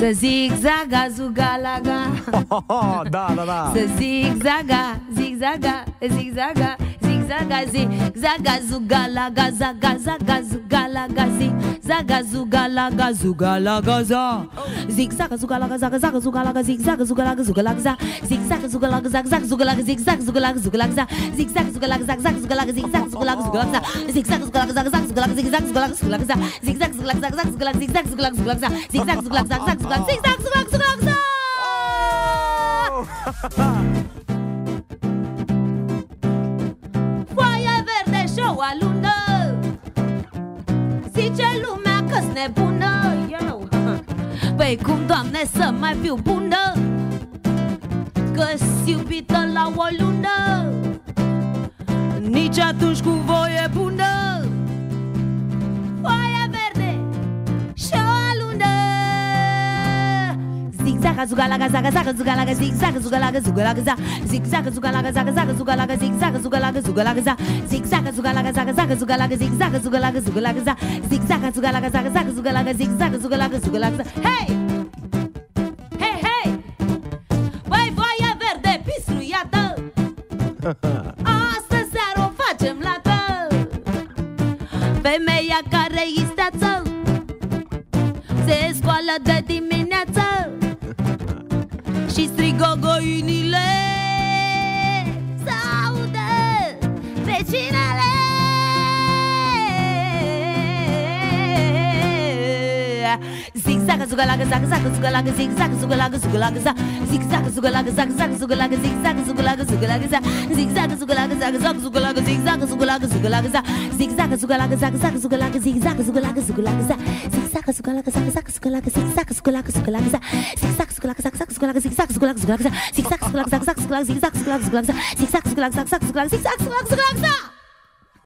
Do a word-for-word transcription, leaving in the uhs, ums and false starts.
Să zig zaga, zugalaga. Da, da, da. Să zig zaga, zig zaga, zig zaga, zig zaga, zig zaga, zugalaga, zaga, zaga, zugalaga, zig zaga, zugalaga, zugalaga, za. Zig zaga, zugalaga, zaga, zaga, zugalaga, zig zaga, zugalaga, zugalaga, za. Zig zaga, zugalaga, zaga, zaga, zugalaga, zig zaga, zugalaga, zugalaga, za. Zig zaga, zugalaga, zaga, zaga, zugalaga, zig zaga, zugalaga, zugalaga, za. Zig zaga, zugalaga, zaga, zaga, zugalaga, zig zaga, zugalaga, zugalaga, za. Zig zaga, zugalaga, zaga, zaga, zugalaga, zig zaga, zugalaga, zugalaga, za. Zig zaga, zugalaga, zaga, zaga, zugalaga, zig zaga, zugalaga, zugalaga, za. Foaia verde și-o alună, zice lumea că-s nebună. Eu, păi cum, Doamne, să mai fiu bună, că-s iubită la o lună, nici atunci cu voie bună. Foaia verde și-o alună. Zigzag, zugalaga, zaga, zaga, zugalaga, zigzag, zugalaga, zugalaga, za. Zigzag, zugalaga, zaga, zaga, zugalaga, zigzag, zugalaga, zugalaga, za. Zigzag, zugalaga, zaga, zaga, zugalaga, zigzag, zugalaga, zugalaga, za. Zigzag, zugalaga, zaga, zaga, zugalaga, zigzag, zugalaga, zugalaga, za. Hey! Hey, hey! Băi, voia verde pisluiată, asta seară o facem lată. Femeia care isteață se scoală de dimineață și strigă găinile, să audă vecinele. Zig-zag, zugalaga, zag, zag, zugalaga, zig-zag, zugalaga, zugalaga, za. Zig-zag, zugalaga, zag, zag, zugalaga, zig-zag, zugalaga, zugalaga, za. Zig-zag, zugalaga, zag, zag, zugalaga, zig-zag, zugalaga, zugalaga, za. Zig-zag, zugalaga, zag, zag, zugalaga, zig-zag, zugalaga, zugalaga, za. Zig-zag, zugalaga, zag, zag, zugalaga, zig-zag, zugalaga, zugalaga, za. Zig-zag, zugalaga, zag, zag, zugalaga, zig-zag, zugalaga, zugalaga, za. Zig-zag, zugalaga, zag, zag, zugalaga, zig-zag, zugalaga, zugalaga, za. Zig-zag, zugalaga, zag, zag, zugalaga, zigzag, zugalaga, zugalaga, za.